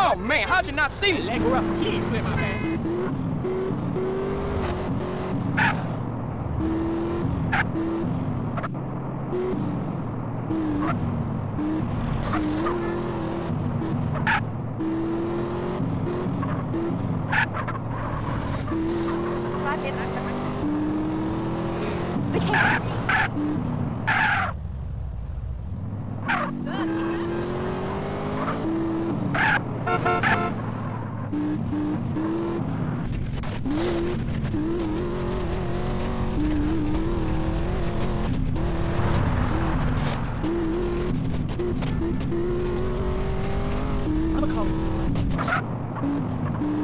Oh man, how'd you not see me? Leg her up, please, clear my man. I'm a call.